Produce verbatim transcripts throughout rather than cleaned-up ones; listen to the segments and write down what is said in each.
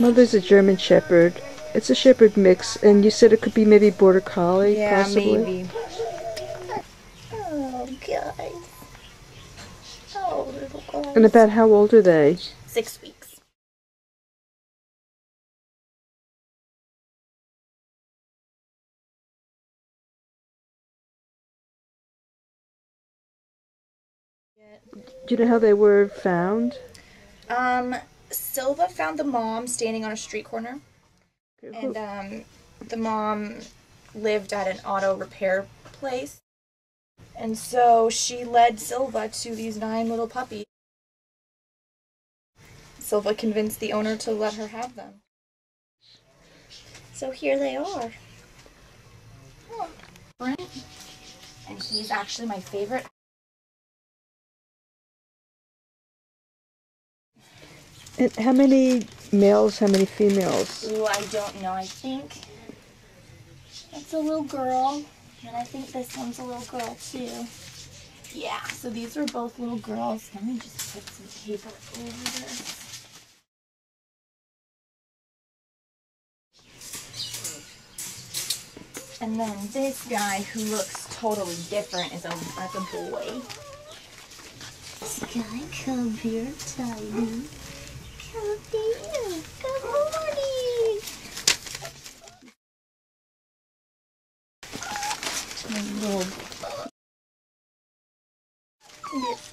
Mother's a German Shepherd. It's a Shepherd mix, and you said it could be maybe Border Collie, yeah, possibly? Yeah, maybe. Oh, guys. Oh, little guys. And about how old are they? Six weeks. Do you know how they were found? Um, Silva found the mom standing on a street corner. And um, the mom lived at an auto repair place. And so she led Silva to these nine little puppies. Silva convinced the owner to let her have them. So here they are. And he's actually my favorite. And how many males, how many females? Ooh, I don't know. I think that's a little girl, and I think this one's a little girl, too. Yeah, so these are both little girls. Let me just put some paper over this. And then this guy, who looks totally different, is a, like a boy. This guy, come here, Tiny. Good morning. This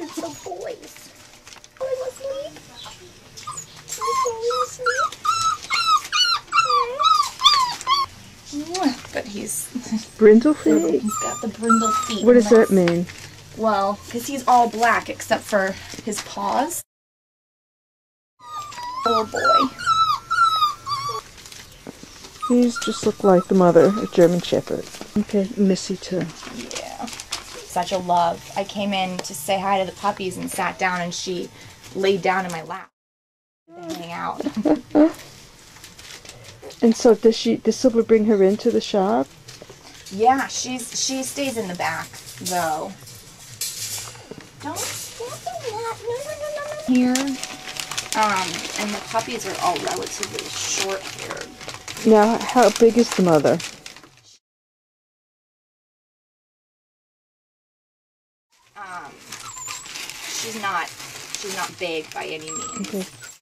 is the boys. Are you asleep? Are you asleep? But he's brindle feet. He's got the brindle feet. What does that mean? Well, because he's all black except for his paws. Oh boy. These just look like the mother, a German Shepherd. Okay, Missy too. Yeah. Such a love. I came in to say hi to the puppies and sat down, and she laid down in my lap. Hang out. And so does she does Silva bring her into the shop? Yeah, she's she stays in the back though. Don't step in that. No, no, no, no, no. Here. Um, and the puppies are all relatively short-haired. Now, how big is the mother? Um, she's not, she's not big by any means. Okay.